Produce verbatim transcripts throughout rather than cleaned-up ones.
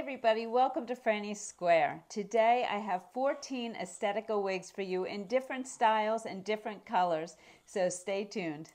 everybody, welcome to Franny's Square. Today I have fourteen Estetica wigs for you in different styles and different colors, so stay tuned.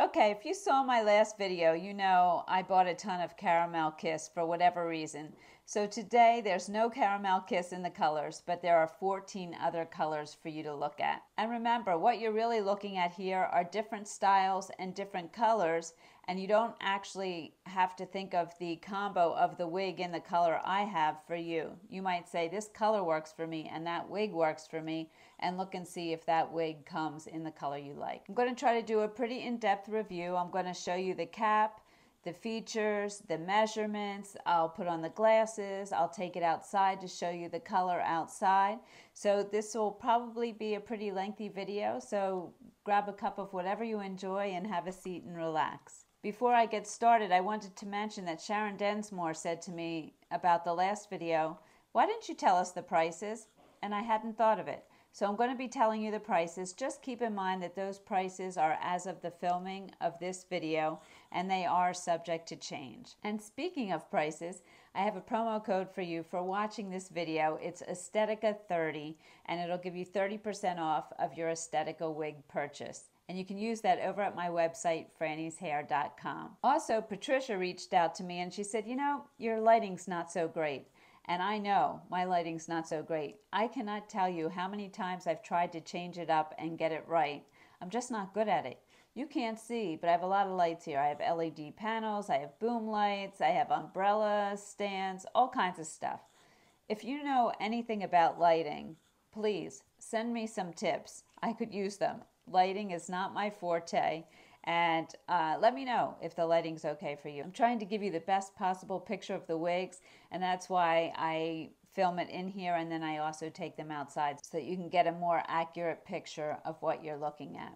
Okay, if you saw my last video, you know I bought a ton of Caramel Kiss for whatever reason. So today there's no Caramel Kiss in the colors, but there are fourteen other colors for you to look at. And remember, what you're really looking at here are different styles and different colors, and you don't actually have to think of the combo of the wig and the color I have for you. You might say, this color works for me and that wig works for me, and look and see if that wig comes in the color you like. I'm going to try to do a pretty in-depth review. I'm going to show you the cap, the features, the measurements. I'll put on the glasses. I'll take it outside to show you the color outside. So this will probably be a pretty lengthy video, so grab a cup of whatever you enjoy and have a seat and relax. Before I get started, I wanted to mention that Sharon Densmore said to me about the last video, why didn't you tell us the prices? And I hadn't thought of it. So I'm going to be telling you the prices. Just keep in mind that those prices are as of the filming of this video, and they are subject to change. And speaking of prices, I have a promo code for you for watching this video. It's Estetica thirty, and it'll give you thirty percent off of your Estetica wig purchase. And you can use that over at my website, frannies hair dot com. Also, Patricia reached out to me, and she said, you know, your lighting's not so great. And I know my lighting's not so great. I cannot tell you how many times I've tried to change it up and get it right. I'm just not good at it. You can't see, but I have a lot of lights here. I have L E D panels, I have boom lights, I have umbrella stands, all kinds of stuff. If you know anything about lighting, please send me some tips. I could use them. Lighting is not my forte. And uh, let me know if the lighting's okay for you. I'm trying to give you the best possible picture of the wigs, and that's why I film it in here, and then I also take them outside so that you can get a more accurate picture of what you're looking at.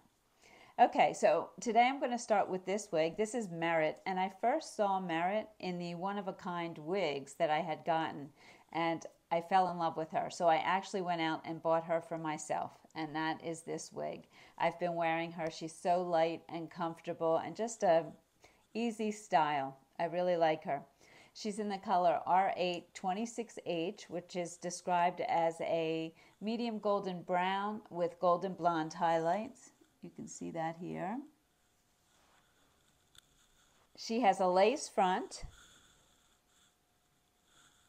Okay, so today I'm going to start with this wig. This is Merit, and I first saw Merit in the one-of-a-kind wigs that I had gotten, and I fell in love with her, so I actually went out and bought her for myself, and that is this wig. I've been wearing her. She's so light and comfortable and just a easy style. I really like her. She's in the color R eight twenty-six H, which is described as a medium golden brown with golden blonde highlights. You can see that here. She has a lace front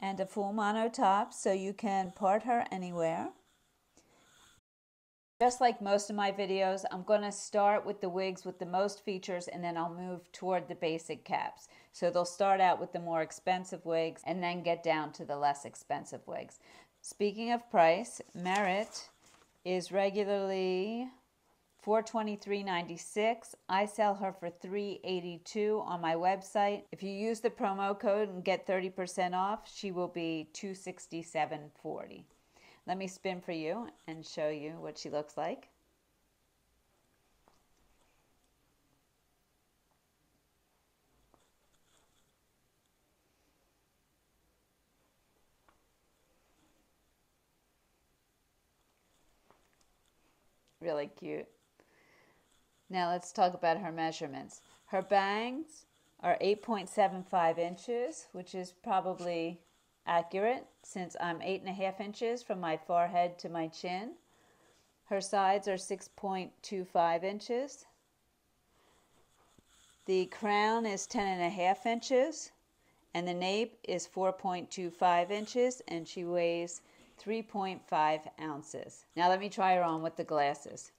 and a full mono top, so you can part her anywhere. Just like most of my videos, I'm going to start with the wigs with the most features, and then I'll move toward the basic caps. So they'll start out with the more expensive wigs and then get down to the less expensive wigs. Speaking of price, Merit is regularly four hundred twenty-three ninety-six. I sell her for three hundred eighty-two on my website. If you use the promo code and get thirty percent off, she will be two hundred sixty-seven forty. Let me spin for you and show you what she looks like. Really cute. Now let's talk about her measurements. Her bangs are eight point seven five inches, which is probably accurate since I'm eight and a half inches from my forehead to my chin. Her sides are six point two five inches. The crown is ten and a half inches, and the nape is four point two five inches, and she weighs three point five ounces. Now let me try her on with the glasses.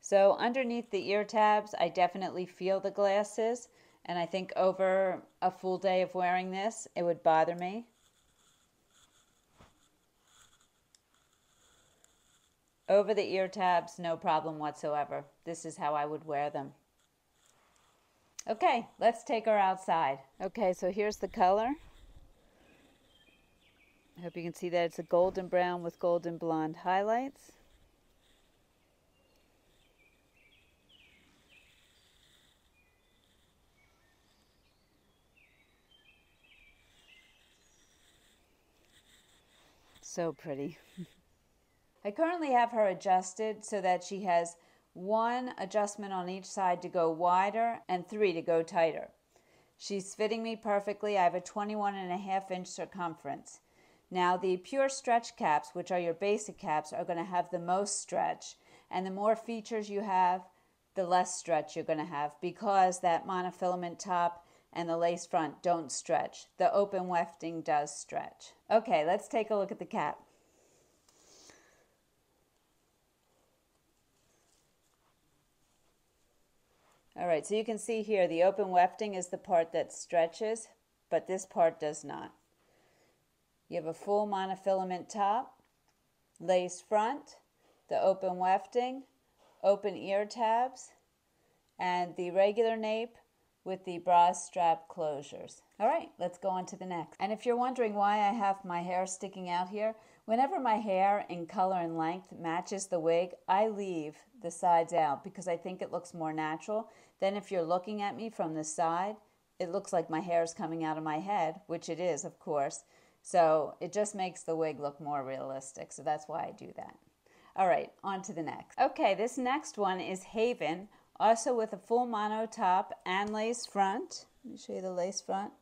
So underneath the ear tabs, I definitely feel the glasses, and I think over a full day of wearing this, it would bother me. Over the ear tabs, no problem whatsoever. This is how I would wear them. Okay, let's take her outside. Okay, so here's the color. I hope you can see that it's a golden brown with golden blonde highlights. So pretty. I currently have her adjusted so that she has one adjustment on each side to go wider and three to go tighter. She's fitting me perfectly. I have a twenty-one and a half inch circumference. Now the pure stretch caps, which are your basic caps, are going to have the most stretch, and the more features you have, the less stretch you're going to have, because that monofilament top and the lace front don't stretch. The open wefting does stretch. Okay, let's take a look at the cap. All right, so you can see here the open wefting is the part that stretches, but this part does not. You have a full monofilament top, lace front, the open wefting, open ear tabs, and the regular nape with the bra strap closures. All right, let's go on to the next. And if you're wondering why I have my hair sticking out here, whenever my hair in color and length matches the wig, I leave the sides out because I think it looks more natural. Then if you're looking at me from the side, it looks like my hair is coming out of my head, which it is, of course. So it just makes the wig look more realistic. So that's why I do that. All right, on to the next. Okay, this next one is Haven, also with a full mono top and lace front. Let me show you the lace front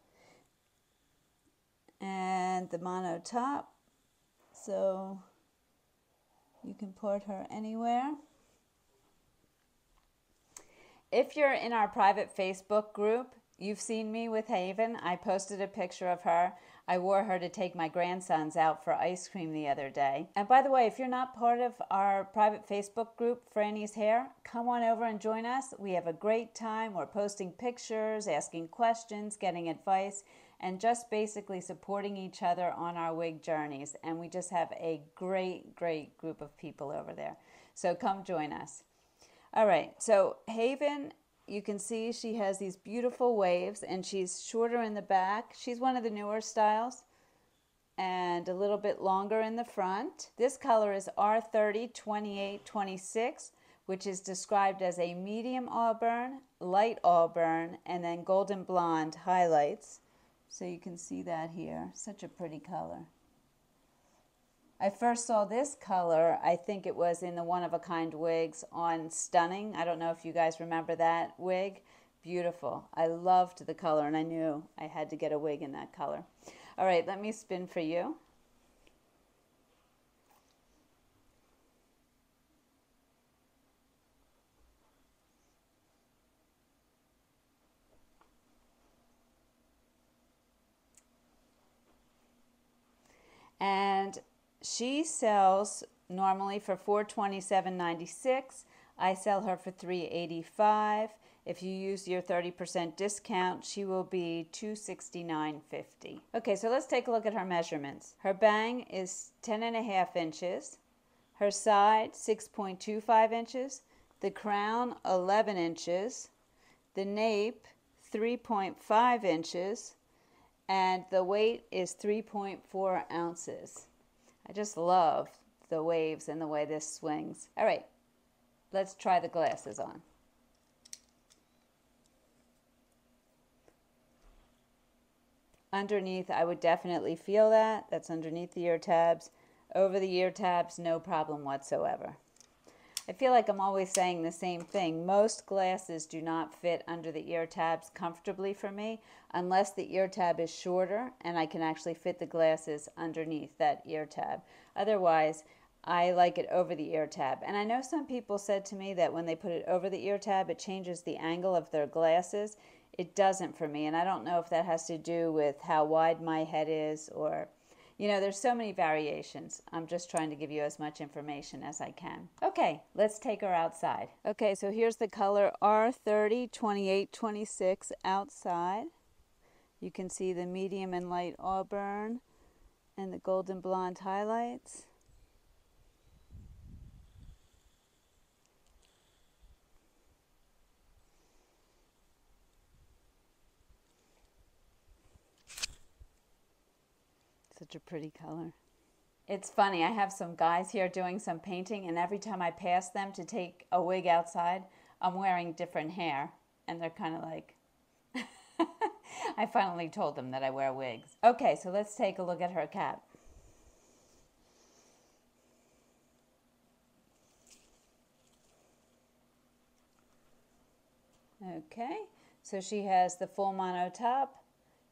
and the mono top. So you can port her anywhere. If you're in our private Facebook group, you've seen me with Haven. I posted a picture of her. I wore her to take my grandsons out for ice cream the other day. And by the way, if you're not part of our private Facebook group, Franny's Hair, come on over and join us. We have a great time. We're posting pictures, asking questions, getting advice, and just basically supporting each other on our wig journeys. And we just have a great, great group of people over there. So come join us. All right, so Haven, you can see she has these beautiful waves, and she's shorter in the back. She's one of the newer styles, and a little bit longer in the front. This color is R thirty twenty-eight twenty-six, which is described as a medium auburn, light auburn, and then golden blonde highlights. So you can see that here. Such a pretty color. I first saw this color, I think it was in the One of a Kind wigs on Stunning. I don't know if you guys remember that wig. Beautiful. I loved the color, and I knew I had to get a wig in that color. All right, let me spin for you. And she sells normally for four hundred twenty-seven ninety-six. I sell her for three hundred eighty-five. If you use your thirty percent discount, she will be two hundred sixty-nine fifty. Okay, so let's take a look at her measurements. Her bang is ten and a half inches. Her side six point two five inches. The crown eleven inches. The nape three point five inches. And the weight is three point four ounces. I just love the waves and the way this swings. All right, let's try the glasses on. Underneath, I would definitely feel that. That's underneath the ear tabs. Over the ear tabs, no problem whatsoever. I feel like I'm always saying the same thing. Most glasses do not fit under the ear tabs comfortably for me unless the ear tab is shorter and I can actually fit the glasses underneath that ear tab. Otherwise, I like it over the ear tab. And I know some people said to me that when they put it over the ear tab, it changes the angle of their glasses. It doesn't for me, and I don't know if that has to do with how wide my head is or... You know, there's so many variations. I'm just trying to give you as much information as I can. Okay, let's take her outside. Okay, so here's the color R thirty twenty-eight twenty-six outside. You can see the medium and light auburn and the golden blonde highlights. Such a pretty color. It's funny, I have some guys here doing some painting, and every time I pass them to take a wig outside, I'm wearing different hair, and they're kind of like, I finally told them that I wear wigs. Okay, so let's take a look at her cap. Okay, so she has the full mono top,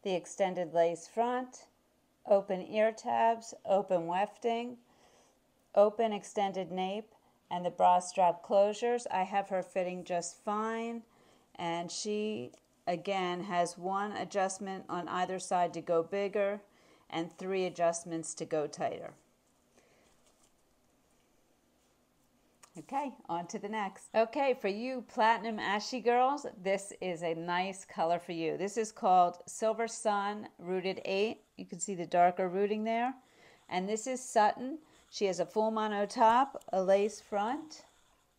the extended lace front, open ear tabs, open wefting, open extended nape, and the bra strap closures. I have her fitting just fine, and she again has one adjustment on either side to go bigger and three adjustments to go tighter. Okay, on to the next. Okay, for you platinum ashy girls, this is a nice color for you. This is called Silver Sun Rooted Eight. You can see the darker rooting there. And this is Sutton. She has a full mono top, a lace front.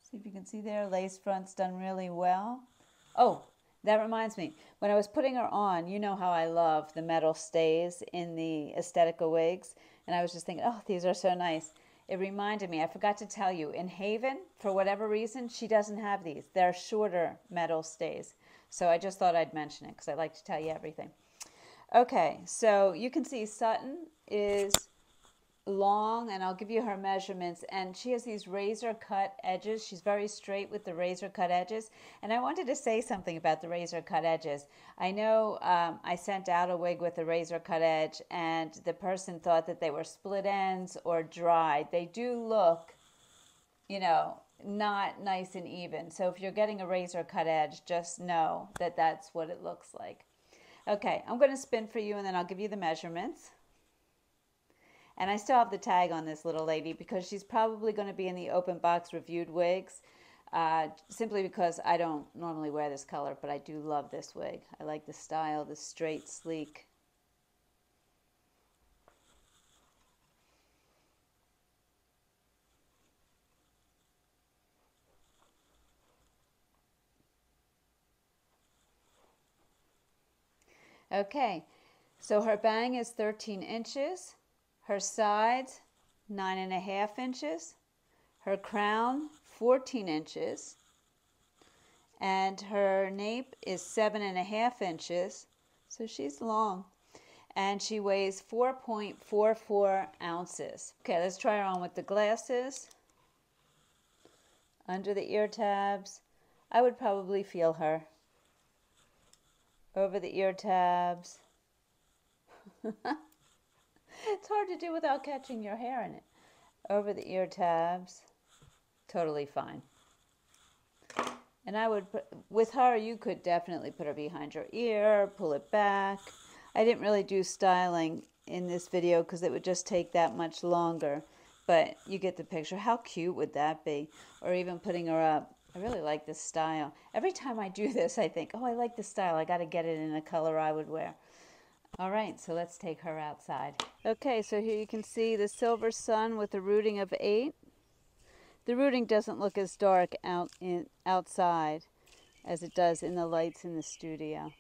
See if you can see there, lace front's done really well. Oh, that reminds me, when I was putting her on, you know how I love the metal stays in the Estetica wigs. And I was just thinking, oh, these are so nice. It reminded me, I forgot to tell you, in Haven, for whatever reason, she doesn't have these. They're shorter metal stays. So I just thought I'd mention it because I like to tell you everything. Okay, so you can see Sutton is long, and I'll give you her measurements. And she has these razor cut edges. She's very straight with the razor cut edges. And I wanted to say something about the razor cut edges. I know um, I sent out a wig with a razor cut edge, and the person thought that they were split ends or dried. They do look, you know, not nice and even. So if you're getting a razor cut edge, just know that that's what it looks like. Okay, I'm going to spin for you, and then I'll give you the measurements. And I still have the tag on this little lady because she's probably going to be in the open box reviewed wigs, uh, simply because I don't normally wear this color, but I do love this wig. I like the style, the straight, sleek. Okay, so her bang is thirteen inches. Her sides, nine and a half inches. Her crown, fourteen inches. And her nape is seven and a half inches. So she's long. And she weighs four point four four ounces. Okay, let's try her on with the glasses. Under the ear tabs. I would probably feel her. Over the ear tabs. It's hard to do without catching your hair in it. Over the ear tabs, totally fine. And I would, put, with her, you could definitely put her behind your ear, pull it back. I didn't really do styling in this video because it would just take that much longer. But you get the picture. How cute would that be? Or even putting her up. I really like this style. Every time I do this, I think, oh, I like this style. I got to get it in a color I would wear. All right, so let's take her outside. Okay, so here you can see the Silver Sun with a rooting of eight. The rooting doesn't look as dark out in outside as it does in the lights in the studio.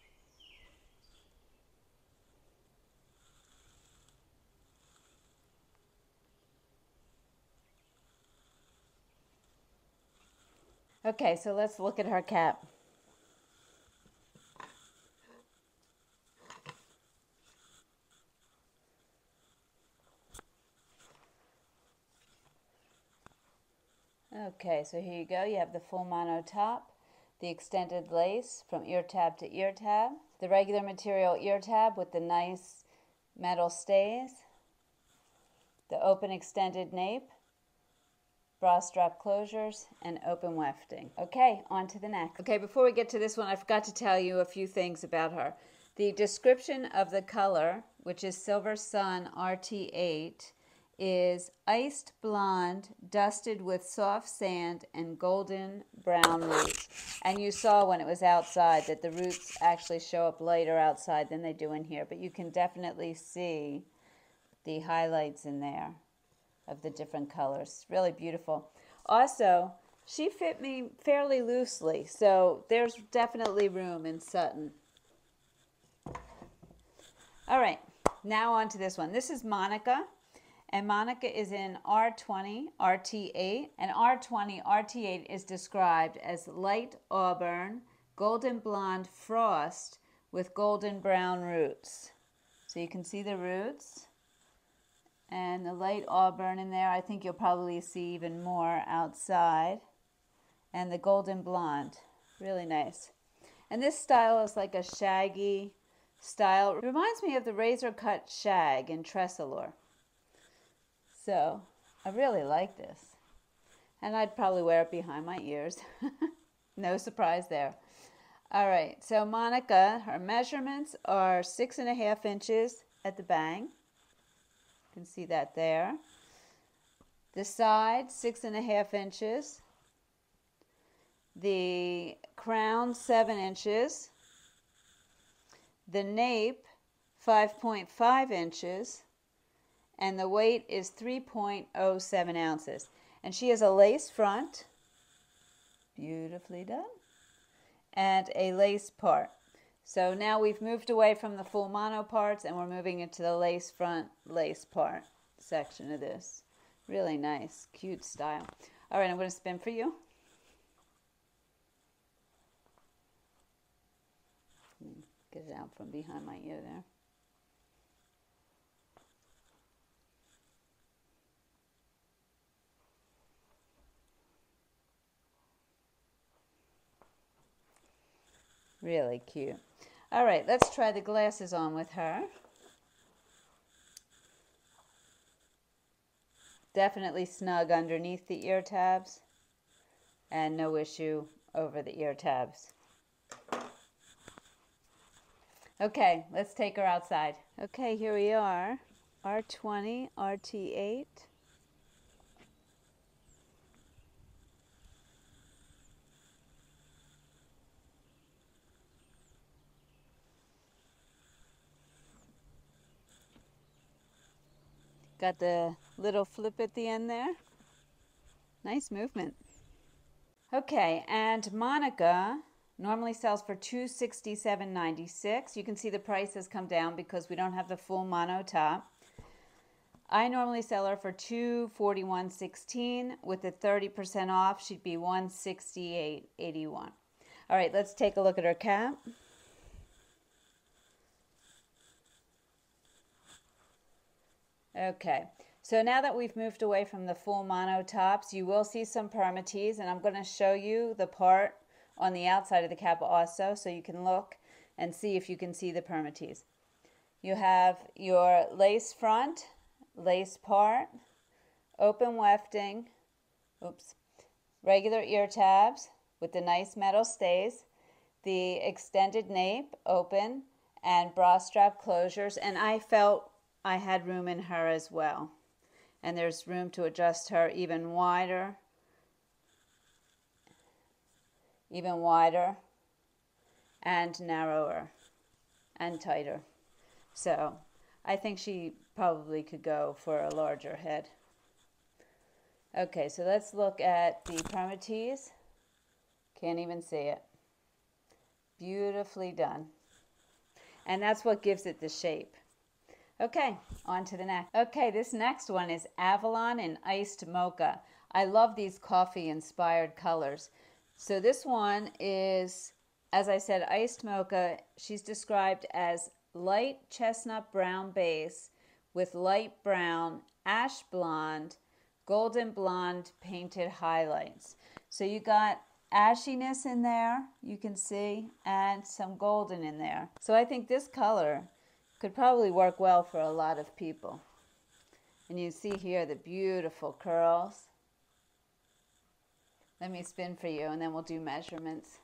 Okay, so let's look at her cap. Okay, so here you go. You have the full mono top, the extended lace from ear tab to ear tab, the regular material ear tab with the nice metal stays, the open extended nape, bra strap closures, and open wefting. Okay, on to the next. Okay, before we get to this one, I forgot to tell you a few things about her. The description of the color, which is Silver Sun R T eight, is iced blonde, dusted with soft sand and golden brown roots. And you saw when it was outside that the roots actually show up lighter outside than they do in here, but you can definitely see the highlights in there of the different colors. Really beautiful. Also, she fit me fairly loosely, so there's definitely room in Sutton. All right, now on to this one. This is Monika. And Monika is in R twenty, R T eight, and R twenty, R T eight is described as light auburn, golden blonde frost with golden brown roots. So you can see the roots and the light auburn in there. I think you'll probably see even more outside. And the golden blonde, really nice. And this style is like a shaggy style. It reminds me of the razor cut shag in Tressalur. So I really like this. And I'd probably wear it behind my ears. No surprise there. All right, so Monika, her measurements are six and a half inches at the bang. You can see that there. The side, six and a half inches. The crown, seven inches. The nape, five point five inches. And the weight is three point oh seven ounces. And she has a lace front, beautifully done, and a lace part. So now we've moved away from the full mono parts and we're moving into the lace front, lace part section of this. Really nice, cute style. All right, I'm going to spin for you. Get it out from behind my ear there. Really cute. All right, let's try the glasses on with her. Definitely snug underneath the ear tabs and no issue over the ear tabs. Okay, let's take her outside. Okay, here we are. R twenty, R T eight. Got the little flip at the end there. Nice movement. Okay, and Monika normally sells for two hundred sixty-seven ninety-six. You can see the price has come down because we don't have the full mono top. I normally sell her for two hundred forty-one sixteen. With the thirty percent off, she'd be one hundred sixty-eight eighty-one. All right, let's take a look at her cap. Okay, so now that we've moved away from the full mono tops, you will see some permatees, and I'm going to show you the part on the outside of the cap also, so you can look and see if you can see the permatees. You have your lace front, lace part, open wefting, oops, regular ear tabs with the nice metal stays, the extended nape, open, and bra strap closures, and I felt I had room in her as well, and there's room to adjust her even wider, even wider, and narrower, and tighter. So I think she probably could go for a larger head. Okay, so let's look at the permatees. Can't even see it. Beautifully done. And that's what gives it the shape. Okay, on to the next. Okay, this next one is Avalon and Iced Mocha. I love these coffee-inspired colors. So this one is, as I said, Iced Mocha. She's described as light chestnut brown base with light brown, ash blonde, golden blonde painted highlights. So you got ashiness in there, you can see, and some golden in there. So I think this color could probably work well for a lot of people. And you see here the beautiful curls. Let me spin for you and then we'll do measurements.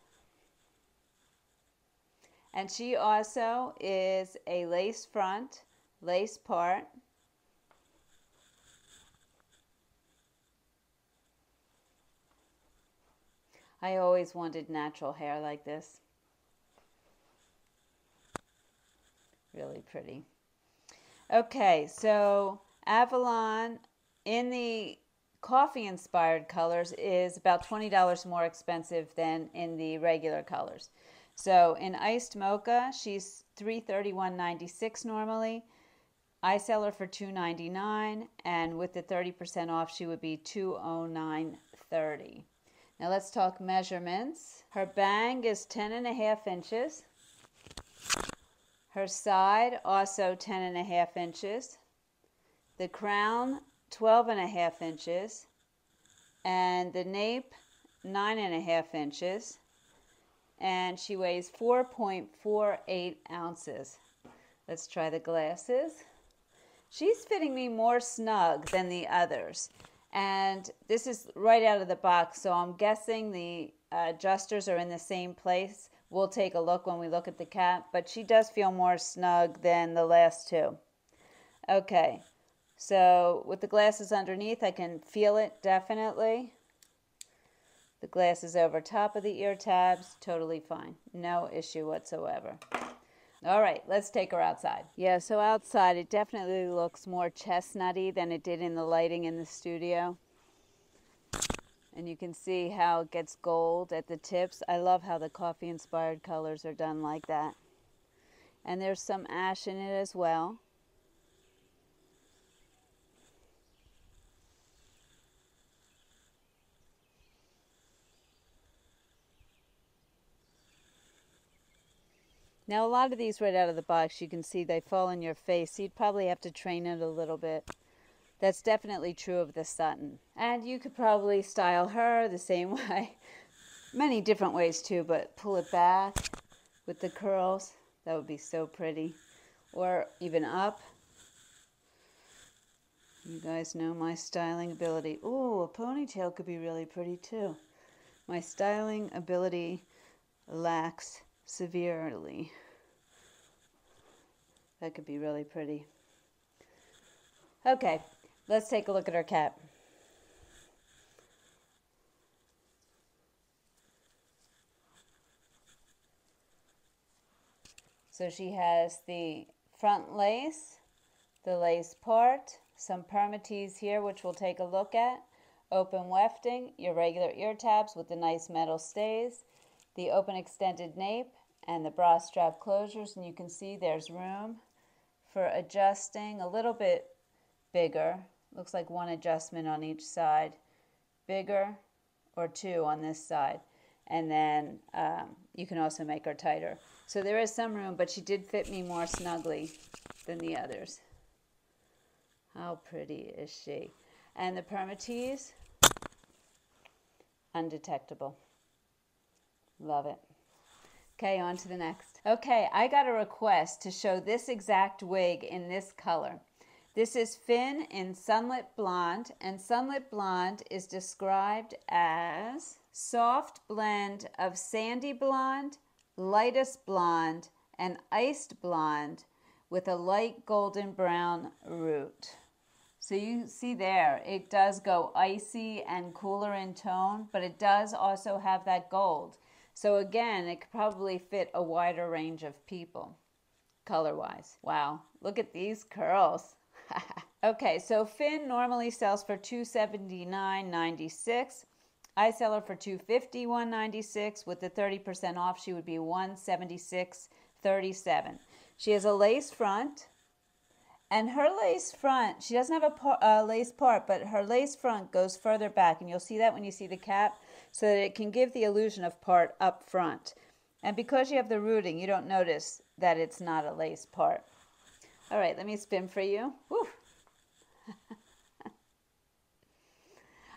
And she also is a lace front, lace part. I always wanted natural hair like this. Really pretty. Okay, so Avalon in the coffee-inspired colors is about twenty dollars more expensive than in the regular colors. So in Iced Mocha, she's three hundred thirty-one ninety-six normally. I sell her for two hundred ninety-nine, and with the thirty percent off, she would be two hundred nine thirty. Now let's talk measurements. Her bang is ten and a half inches. Her side, also ten and a half inches. The crown, twelve and a half inches. And the nape, nine and a half inches. and she weighs four point four eight ounces. Let's try the glasses. She's fitting me more snug than the others, and this is right out of the box, so I'm guessing the uh, adjusters are in the same place. We'll take a look when we look at the cap, but she does feel more snug than the last two. Okay, so with the glasses underneath, I can feel it definitely. The glasses over top of the ear tabs, totally fine. No issue whatsoever. All right, let's take her outside. Yeah, so outside it definitely looks more chestnutty than it did in the lighting in the studio. And you can see how it gets gold at the tips. I love how the coffee-inspired colors are done like that. And there's some ash in it as well. Now, a lot of these right out of the box, you can see they fall in your face. You'd probably have to train it a little bit. That's definitely true of the Sutton. And you could probably style her the same way. Many different ways too, but pull it back with the curls. That would be so pretty. Or even up. You guys know my styling ability. Ooh, a ponytail could be really pretty too. My styling ability lacks severely. That could be really pretty. Okay. Let's take a look at our cap. So she has the front lace, the lace part, some permatease here, which we'll take a look at, open wefting, your regular ear tabs with the nice metal stays, the open extended nape, and the bra strap closures. And you can see there's room for adjusting a little bit bigger. Looks like one adjustment on each side, bigger or two on this side, and then um, you can also make her tighter. So there is some room, but she did fit me more snugly than the others. How pretty is she? And the permatease, undetectable. Love it. Okay, on to the next. Okay, I got a request to show this exact wig in this color. This is Finn in Sunlit Blonde, and Sunlit Blonde is described as soft blend of sandy blonde, lightest blonde, and iced blonde with a light golden brown root. So you see there, it does go icy and cooler in tone, but it does also have that gold. So again, it could probably fit a wider range of people, color-wise. Wow, look at these curls. Okay, so Finn normally sells for two hundred seventy-nine ninety-six. I sell her for two hundred fifty-one ninety-six. With the thirty percent off, she would be one hundred seventy-six thirty-seven. She has a lace front, and her lace front, she doesn't have a par, uh, lace part, but her lace front goes further back, and you'll see that when you see the cap, so that it can give the illusion of part up front. And because you have the rooting, you don't notice that it's not a lace part. All right, let me spin for you. Woo.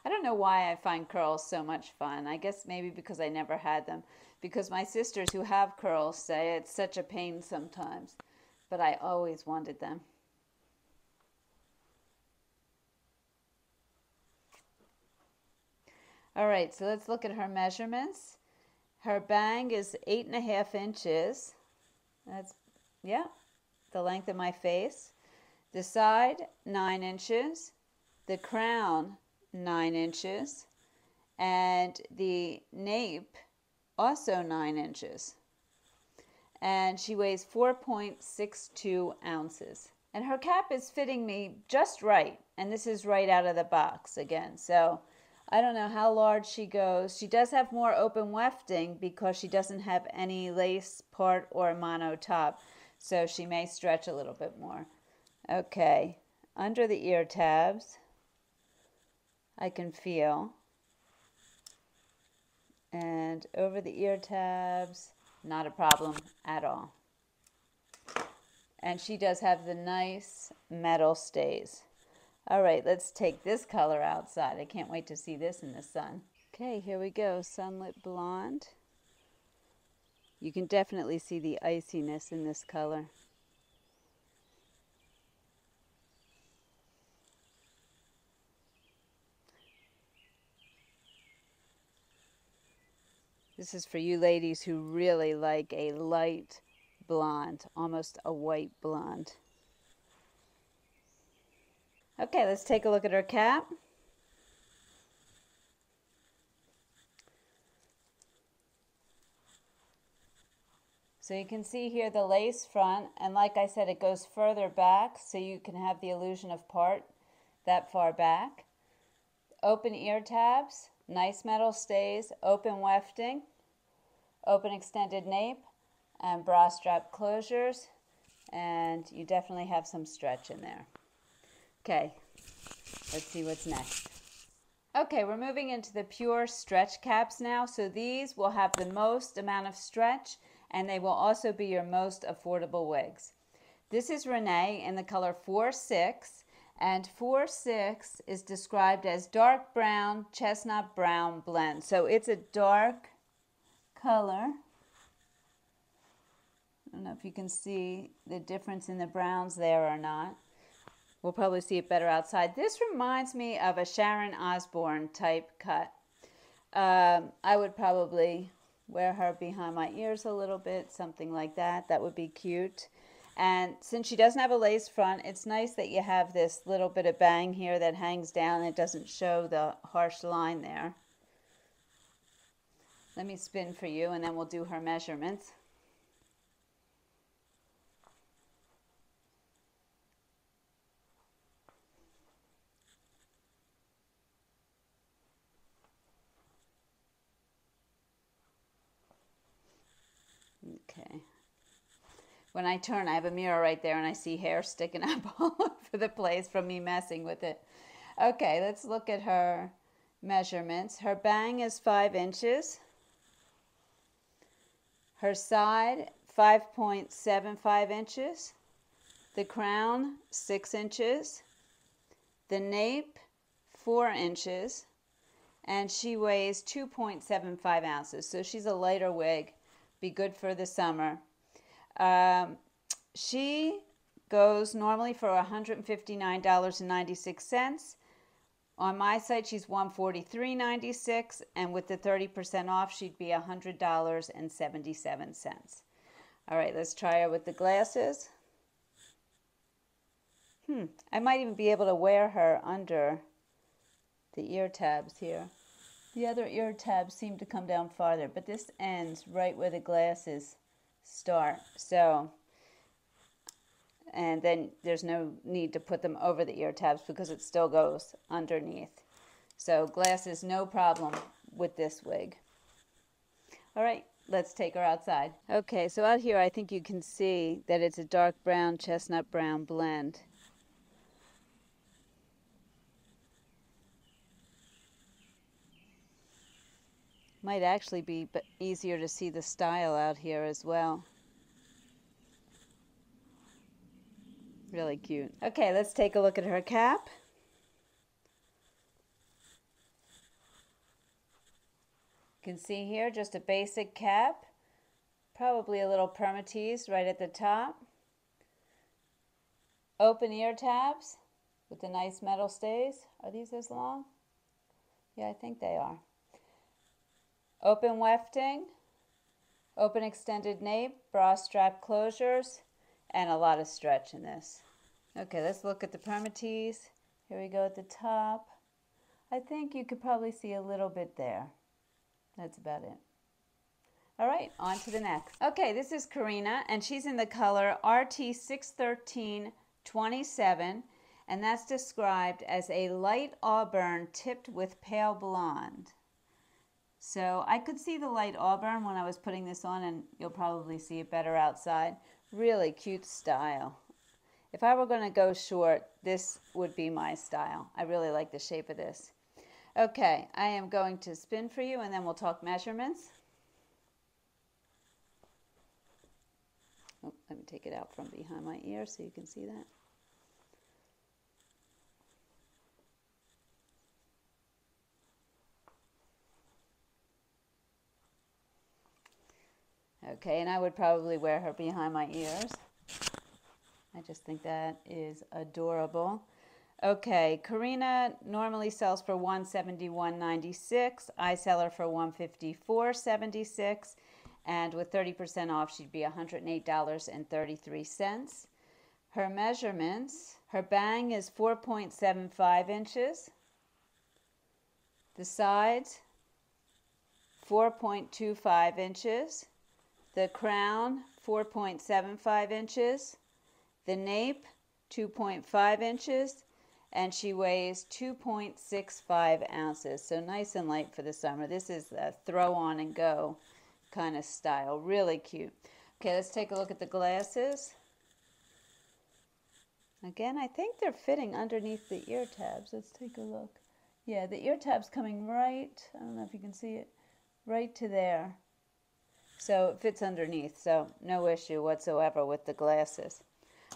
I don't know why I find curls so much fun. I guess maybe because I never had them. Because my sisters who have curls say it's such a pain sometimes. But I always wanted them. All right, so let's look at her measurements. Her bang is eight and a half inches. That's, yeah. The length of my face, the side nine inches, the crown nine inches, and the nape also nine inches. And she weighs four point six two ounces. And her cap is fitting me just right. And this is right out of the box again. So I don't know how large she goes. She does have more open wefting because she doesn't have any lace part or mono top. So she may stretch a little bit more. Okay, under the ear tabs, I can feel. And over the ear tabs, not a problem at all. And she does have the nice metal stays. All right, let's take this color outside. I can't wait to see this in the sun. Okay, here we go, Sunlit Blonde. You can definitely see the iciness in this color. This is for you ladies who really like a light blonde, almost a white blonde. Okay, let's take a look at her cap. So you can see here the lace front, and like I said, it goes further back so you can have the illusion of part that far back. Open ear tabs, nice metal stays, open wefting, open extended nape, and bra strap closures, and you definitely have some stretch in there. Okay, let's see what's next. Okay, we're moving into the pure stretch caps now. So these will have the most amount of stretch, and they will also be your most affordable wigs. This is Renee in the color four six, and four six is described as dark brown, chestnut brown blend. So it's a dark color. I don't know if you can see the difference in the browns there or not. We'll probably see it better outside. This reminds me of a Sharon Osbourne type cut. Um, I would probably wear her behind my ears a little bit, something like that. That would be cute. And since she doesn't have a lace front, it's nice that you have this little bit of bang here that hangs down and it doesn't show the harsh line there. Let me spin for you and then we'll do her measurements. Okay. When I turn, I have a mirror right there and I see hair sticking up all over the place from me messing with it. Okay, let's look at her measurements. Her bang is five inches. Her side, five point seven five inches. The crown, six inches. The nape, four inches. And she weighs two point seven five ounces. So she's a lighter wig. Be good for the summer. Um, she goes normally for one hundred fifty-nine dollars and ninety-six cents. On my site, she's one hundred forty-three dollars and ninety-six cents, and with the thirty percent off, she'd be one hundred dollars and seventy-seven cents. All right, let's try her with the glasses. Hmm, I might even be able to wear her under the ear tabs here. The other ear tabs seem to come down farther, but this ends right where the glasses start. So, and then there's no need to put them over the ear tabs because it still goes underneath. So glasses, no problem with this wig. All right, let's take her outside. Okay, so out here I think you can see that it's a dark brown, chestnut brown blend. Might actually be easier to see the style out here as well. Really cute. Okay, let's take a look at her cap. You can see here just a basic cap, probably a little permatease right at the top. Open ear tabs with the nice metal stays. Are these as long? Yeah, I think they are. Open wefting, open extended nape, bra strap closures, and a lot of stretch in this. Okay, let's look at the permatease. Here we go at the top. I think you could probably see a little bit there. That's about it. All right, on to the next. Okay, this is Carina, and she's in the color R T six thirteen twenty-seven, and that's described as a light auburn tipped with pale blonde. So I could see the light auburn when I was putting this on, and you'll probably see it better outside. Really cute style. If I were going to go short, this would be my style. I really like the shape of this. Okay, I am going to spin for you, and then we'll talk measurements. Oh, let me take it out from behind my ear so you can see that. Okay, and I would probably wear her behind my ears. I just think that is adorable. Okay, Carina normally sells for one hundred seventy-one ninety-six. I sell her for one hundred fifty-four seventy-six. And with thirty percent off, she'd be one hundred eight dollars and thirty-three cents. Her measurements, her bang is four point seven five inches. The sides, four point two five inches. The crown, four point seven five inches. The nape, two point five inches. And she weighs two point six five ounces. So nice and light for the summer. This is a throw on and go kind of style. Really cute. Okay, let's take a look at the glasses. Again, I think they're fitting underneath the ear tabs. Let's take a look. Yeah, the ear tab's coming right, I don't know if you can see it, right to there. So it fits underneath, so no issue whatsoever with the glasses.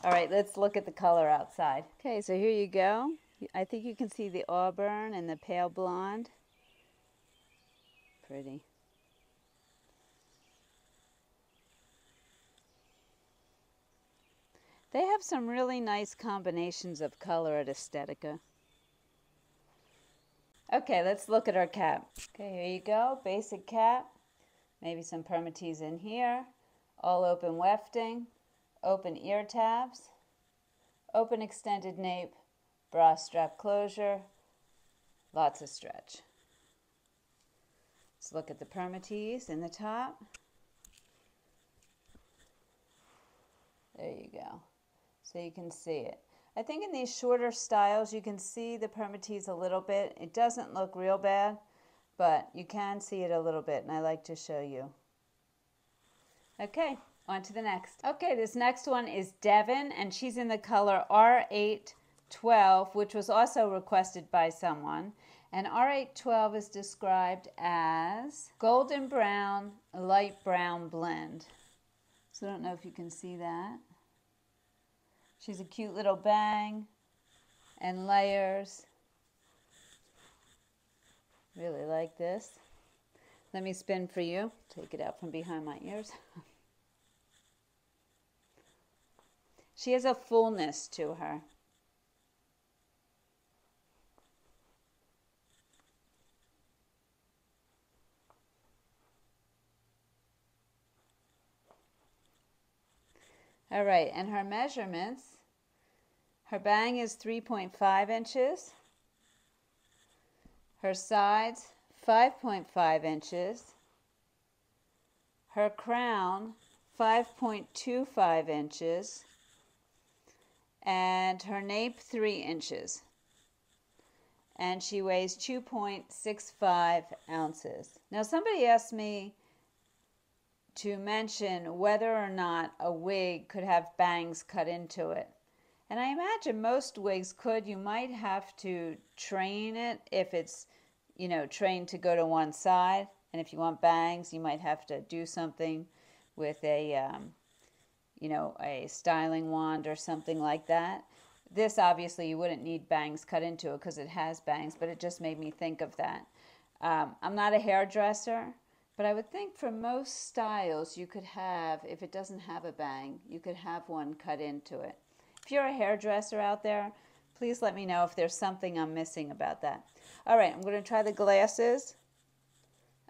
All right, let's look at the color outside. Okay, so here you go. I think you can see the auburn and the pale blonde. Pretty. They have some really nice combinations of color at Estetica. Okay, let's look at our cap. Okay, here you go, basic cap. Maybe some permatease in here. All open wefting, open ear tabs, open extended nape, bra strap closure, lots of stretch. Let's look at the permatease in the top. There you go. So you can see it. I think in these shorter styles you can see the permatease a little bit. It doesn't look real bad, but you can see it a little bit, and I like to show you. Okay, on to the next. Okay, this next one is Devin, and she's in the color R eight twelve, which was also requested by someone. And R eight twelve is described as golden brown, light brown blend. So I don't know if you can see that. She's a cute little bang and layers. Really like this. Let me spin for you. Take it out from behind my ears. She has a fullness to her. All right, and her measurements, her bang is three point five inches, her sides five point five inches, her crown five point two five inches, and her nape three inches, and she weighs two point six five ounces. Now somebody asked me to mention whether or not a wig could have bangs cut into it. And I imagine most wigs could. You might have to train it if it's, you know, trained to go to one side. And if you want bangs, you might have to do something with a, um, you know, a styling wand or something like that. This, obviously, you wouldn't need bangs cut into it because it has bangs, but it just made me think of that. Um, I'm not a hairdresser. But I would think for most styles you could have, if it doesn't have a bang, you could have one cut into it. If you're a hairdresser out there, please let me know if there's something I'm missing about that. All right, I'm going to try the glasses.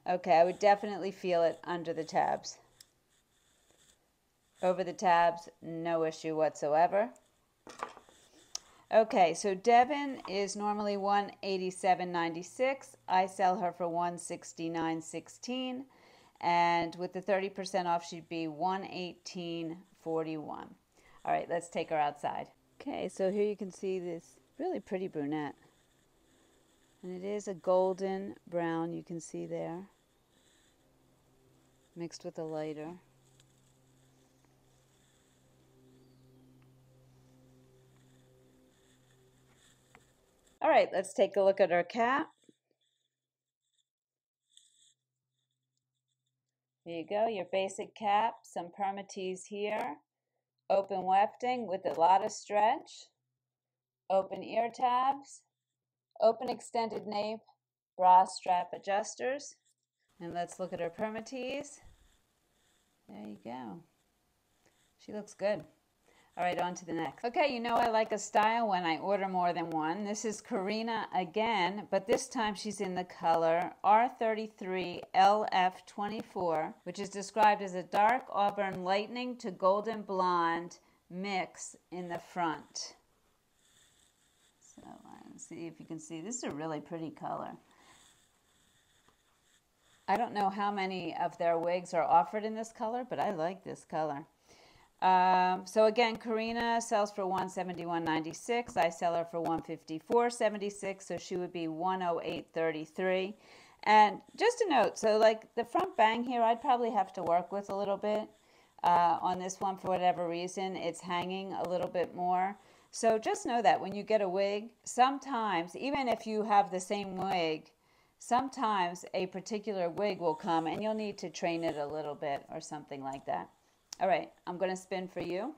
Okay, I would definitely feel it under the tabs. Over the tabs, no issue whatsoever. Okay, so Devin is normally one hundred eighty-seven ninety-six. I sell her for one hundred sixty-nine sixteen, and with the thirty percent off, she'd be one hundred eighteen forty-one. All right, let's take her outside. Okay, so here you can see this really pretty brunette, and it is a golden brown, you can see there, mixed with a lighter. All right, let's take a look at our cap. There you go, your basic cap, some permatease here, open wefting with a lot of stretch, open ear tabs, open extended nape, bra strap adjusters. And let's look at her permatease. There you go. She looks good. All right, on to the next. Okay, you know I like a style when I order more than one. This is Carina again, but this time she's in the color R thirty-three L F twenty-four, which is described as a dark auburn lightning to golden blonde mix in the front. So let's see if you can see. This is a really pretty color. I don't know how many of their wigs are offered in this color, but I like this color. Um, so again, Carina sells for one seventy-one ninety-six. I sell her for one fifty-four seventy-six, so she would be one oh eight thirty-three. And just a note, so like the front bang here, I'd probably have to work with a little bit uh, on this one for whatever reason. It's hanging a little bit more. So just know that when you get a wig, sometimes, even if you have the same wig, sometimes a particular wig will come and you'll need to train it a little bit or something like that. All right, I'm going to spin for you.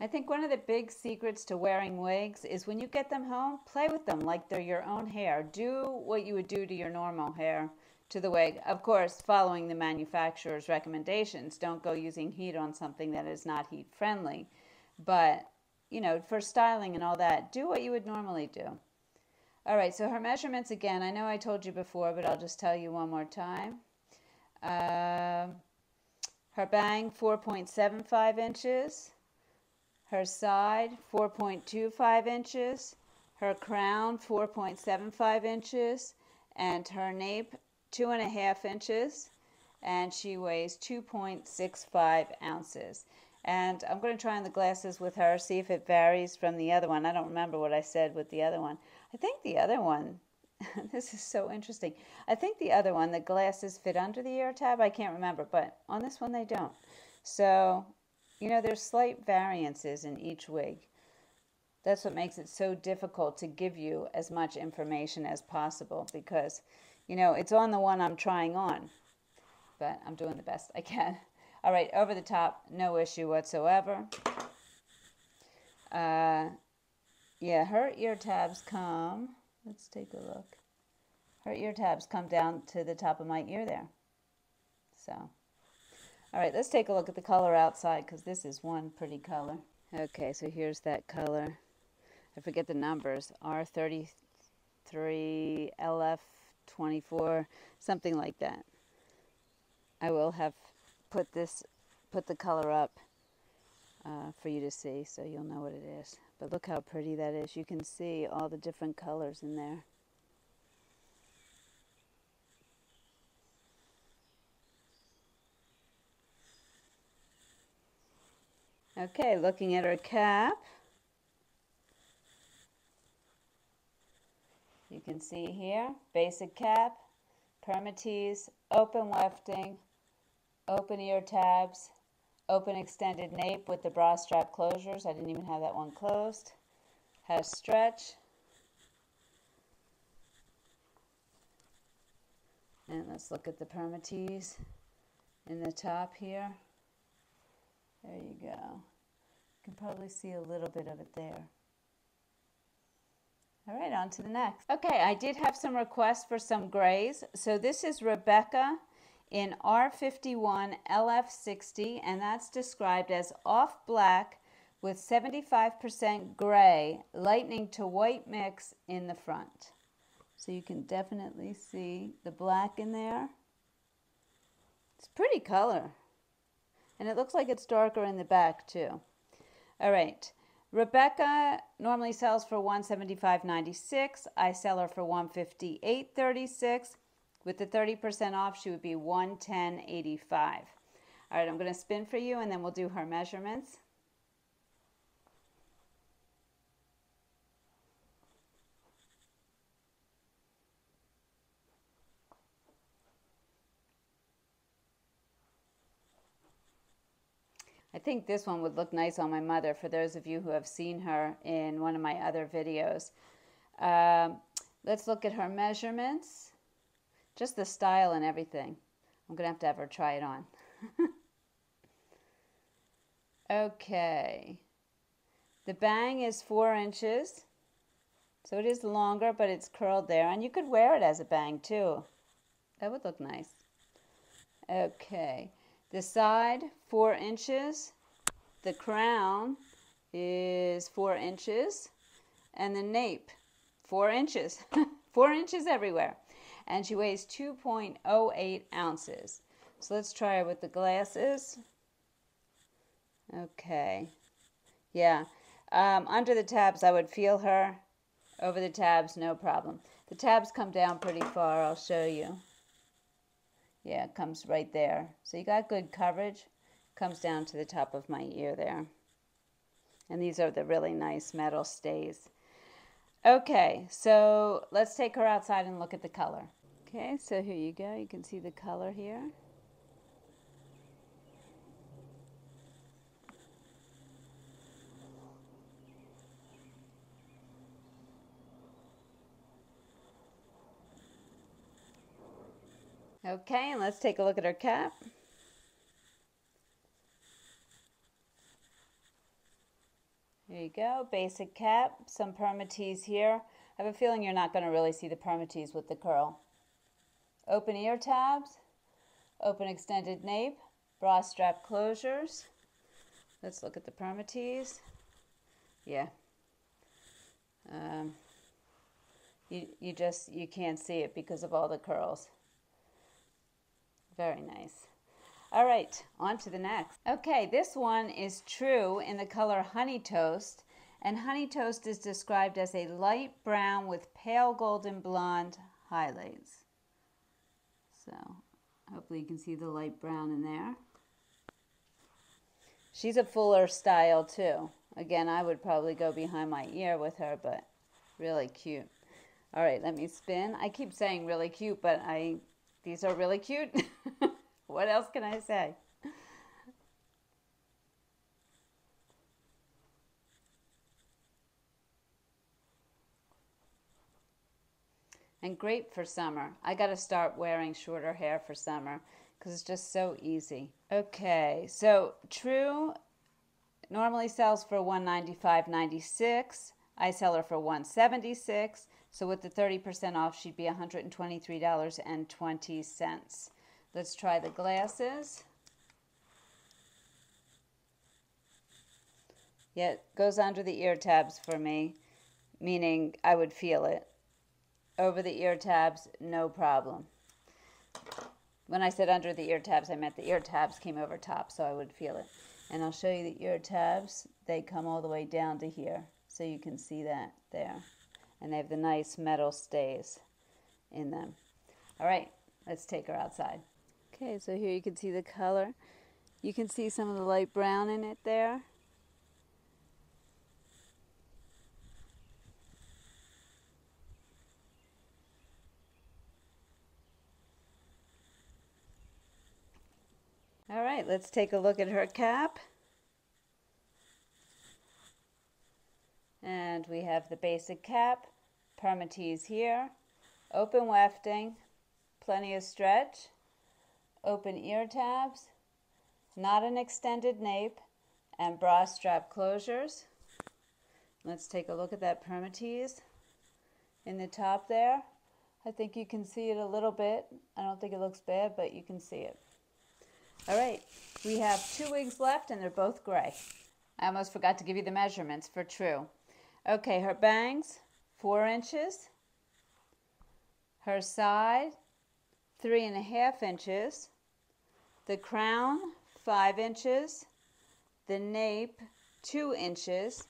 I think one of the big secrets to wearing wigs is when you get them home, play with them like they're your own hair. Do what you would do to your normal hair, to the wig, of course, following the manufacturer's recommendations. Don't go using heat on something that is not heat friendly. But, you know, for styling and all that, do what you would normally do. All right, so her measurements again, I know I told you before, but I'll just tell you one more time. Uh, her bang, four point seven five inches. Her side, four point two five inches. Her crown, four point seven five inches. And her nape, two and a half inches, and she weighs two point six five ounces. And I'm going to try on the glasses with her, see if it varies from the other one. I don't remember what I said with the other one. I think the other one, this is so interesting. I think the other one, the glasses fit under the ear tab. I can't remember, but on this one they don't. So, you know, there's slight variances in each wig. That's what makes it so difficult to give you as much information as possible, because you know, it's on the one I'm trying on, but I'm doing the best I can. All right, over the top, no issue whatsoever. Uh, yeah, her ear tabs come, let's take a look. Her ear tabs come down to the top of my ear there. So, all right, let's take a look at the color outside, because this is one pretty color. Okay, so here's that color. I forget the numbers, R thirty-three L F twenty-four, something like that. I will have put this, put the color up uh, for you to see, so you'll know what it is. But look how pretty that is. You can see all the different colors in there. Okay, looking at her cap. You can see here, basic cap, permatease, open wefting, open ear tabs, open extended nape with the bra strap closures. I didn't even have that one closed. Has stretch. And let's look at the permatease in the top here. There you go. You can probably see a little bit of it there. All right, on to the next. Okay, I did have some requests for some grays. So this is Rebecca in R fifty-one L F sixty, and that's described as off black with seventy-five percent gray, lightning to white mix in the front. So you can definitely see the black in there. It's a pretty color. And it looks like it's darker in the back too. All right. Rebecca normally sells for one seventy-five ninety-six. I sell her for one fifty-eight thirty-six. With the thirty percent off, she would be one ten eighty-five. All right, I'm going to spin for you, and then we'll do her measurements. I think this one would look nice on my mother, for those of you who have seen her in one of my other videos. Um, let's look at her measurements, just the style and everything. I'm going to have to have her try it on. Okay, the bang is four inches, so it is longer, but it's curled there, and you could wear it as a bang too. That would look nice. Okay, the side four inches, the crown is four inches, and the nape four inches, four inches everywhere, and she weighs two point oh eight ounces. So let's try her with the glasses. Okay, yeah, um, under the tabs I would feel her, over the tabs no problem. The tabs come down pretty far, I'll show you. Yeah, it comes right there. So you got good coverage. Comes down to the top of my ear there. And these are the really nice metal stays. Okay, so let's take her outside and look at the color. Okay, so here you go. You can see the color here. Okay, and let's take a look at her cap. There you go, basic cap, some permatease here. I have a feeling you're not going to really see the permatease with the curl. Open ear tabs, open extended nape, bra strap closures. Let's look at the permatease. Yeah. Um, you, you just, you can't see it because of all the curls. Very nice. All right, on to the next. Okay, this one is True in the color Honey Toast, and Honey Toast is described as a light brown with pale golden blonde highlights. So hopefully you can see the light brown in there. She's a fuller style too. Again, I would probably go behind my ear with her, but really cute. All right, let me spin. I keep saying really cute, but I... These are really cute. What else can I say? And great for summer. I got to start wearing shorter hair for summer because it's just so easy. Okay, so True normally sells for one ninety-five ninety-six. I sell her for one seventy-six. So with the thirty percent off, she'd be one hundred twenty-three dollars and twenty cents. Let's try the glasses. Yeah, it goes under the ear tabs for me, meaning I would feel it. Over the ear tabs, no problem. When I said under the ear tabs, I meant the ear tabs came over top, so I would feel it. And I'll show you the ear tabs. They come all the way down to here, so you can see that there. And they have the nice metal stays in them. All right, let's take her outside. Okay, so here you can see the color. You can see some of the light brown in it there. All right, let's take a look at her cap. And we have the basic cap, permatease here, open wefting, plenty of stretch, open ear tabs, not an extended nape, and bra strap closures. Let's take a look at that permatease in the top there. I think you can see it a little bit. I don't think it looks bad, but you can see it. All right, we have two wigs left, and they're both gray. I almost forgot to give you the measurements for True. Okay, her bangs, four inches. Her side, three and a half inches. The crown, five inches. The nape, two inches.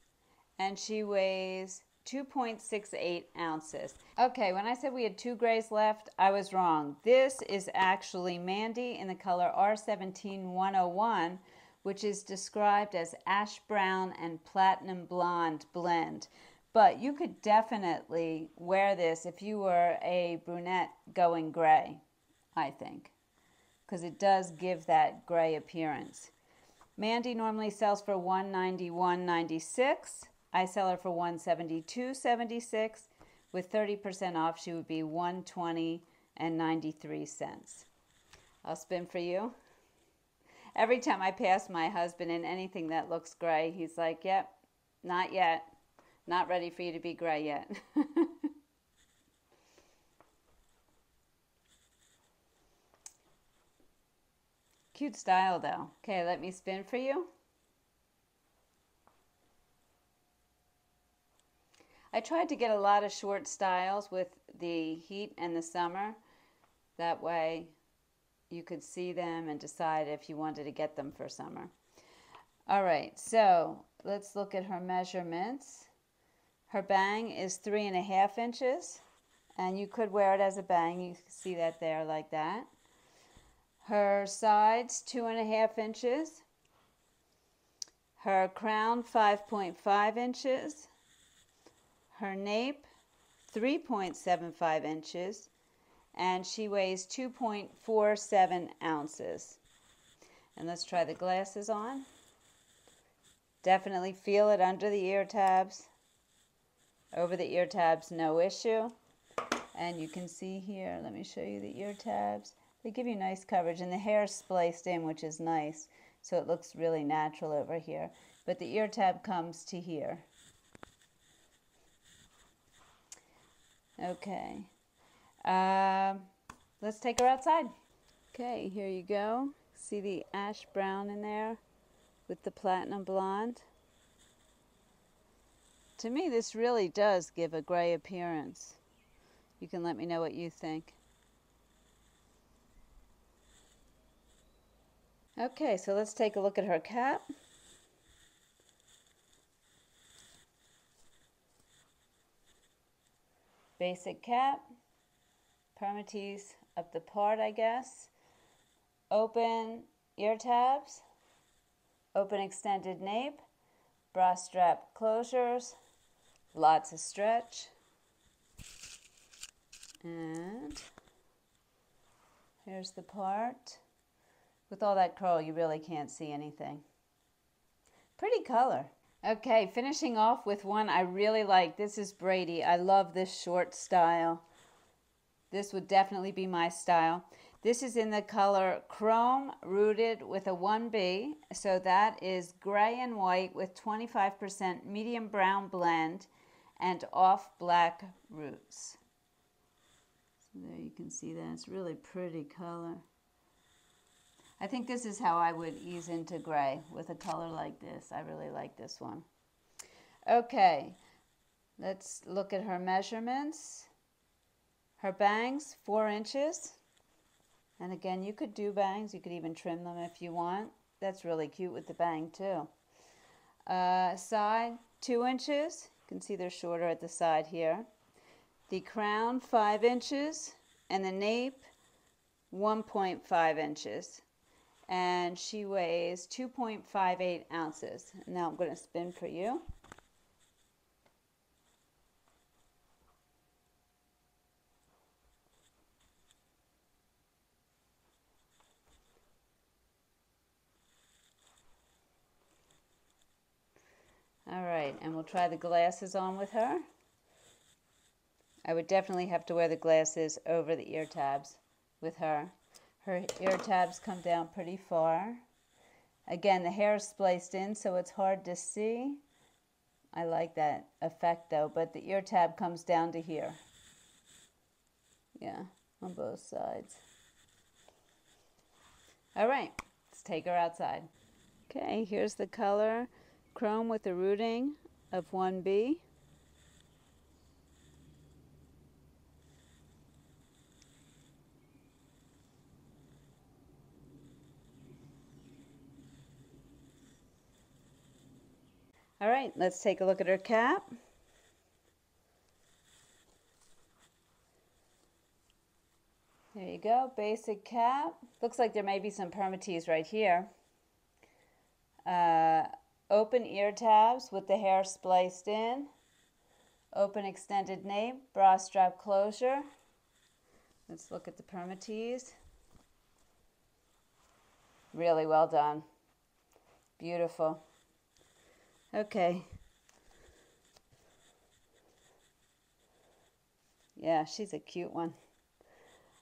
And she weighs two point six eight ounces. Okay, when I said we had two grays left, I was wrong. This is actually Mandy in the color R seventeen one oh one, which is described as ash brown and platinum blonde blend. But you could definitely wear this if you were a brunette going gray, I think, because it does give that gray appearance. Mandy normally sells for one ninety-one ninety-six. I sell her for one seventy-two seventy-six. With thirty percent off, she would be one twenty and ninety-three cents. I'll spin for you. Every time I pass my husband in anything that looks gray, he's like, yep, not yet. Not ready for you to be gray yet. Cute style, though. Okay, let me spin for you. I tried to get a lot of short styles with the heat and the summer. That way you could see them and decide if you wanted to get them for summer. All right, so let's look at her measurements. Her bang is three and a half inches, and you could wear it as a bang. You can see that there like that. Her sides, two and a half inches. Her crown, five point five inches. Her nape, three point seven five inches. And she weighs two point four seven ounces. And let's try the glasses on. Definitely feel it under the ear tabs. Over the ear tabs, no issue. And you can see here, let me show you the ear tabs. They give you nice coverage, and the hair is spliced in, which is nice, so it looks really natural over here. But the ear tab comes to here. Okay. Uh, let's take her outside. Okay, here you go. See the ash brown in there with the platinum blonde. To me, this really does give a gray appearance. You can let me know what you think. Okay, so let's take a look at her cap. Basic cap. Permatease up the part, I guess. Open ear tabs. Open extended nape. Bra strap closures. Lots of stretch. And here's the part. With all that curl, you really can't see anything. Pretty color. Okay, finishing off with one I really like. This is Brady. I love this short style. This would definitely be my style. This is in the color Chrome Rooted with a one B. So that is gray and white with twenty-five percent medium brown blend and off black roots. So there you can see that. It's really pretty color. I think this is how I would ease into gray with a color like this. I really like this one. Okay, let's look at her measurements. Her bangs, four inches. And again, you could do bangs. You could even trim them if you want. That's really cute with the bang too. Uh, side, two inches. You can see they're shorter at the side here. The crown, five inches. And the nape, one point five inches. And she weighs two point five eight ounces. Now I'm going to spin for you. All right, and we'll try the glasses on with her. I would definitely have to wear the glasses over the ear tabs with her. Her ear tabs come down pretty far. Again, the hair is spliced in, so it's hard to see. I like that effect, though, but the ear tab comes down to here. Yeah, on both sides. All right, let's take her outside. Okay, here's the color. Chrome with a rooting of one B. All right, let's take a look at her cap. There you go, basic cap. Looks like there may be some permatease right here. Uh, open ear tabs with the hair spliced in. Open extended nape, bra strap closure. Let's look at the permatease. Really well done. Beautiful. Okay. Yeah, she's a cute one.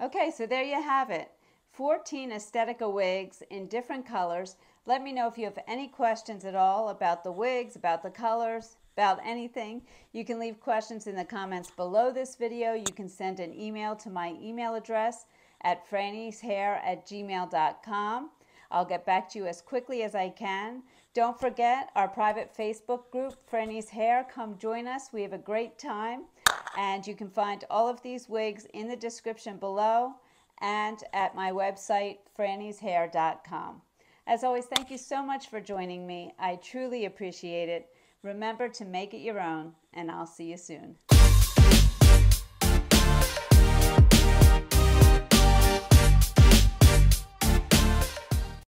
Okay, so there you have it. fourteen Estetica wigs in different colors. Let me know if you have any questions at all about the wigs, about the colors, about anything. You can leave questions in the comments below this video. You can send an email to my email address at frannies hair at gmail dot com. I'll get back to you as quickly as I can. Don't forget our private Facebook group, Franny's Hair. Come join us. We have a great time. And you can find all of these wigs in the description below and at my website, frannies hair dot com. As always, thank you so much for joining me. I truly appreciate it. Remember to make it your own, and I'll see you soon.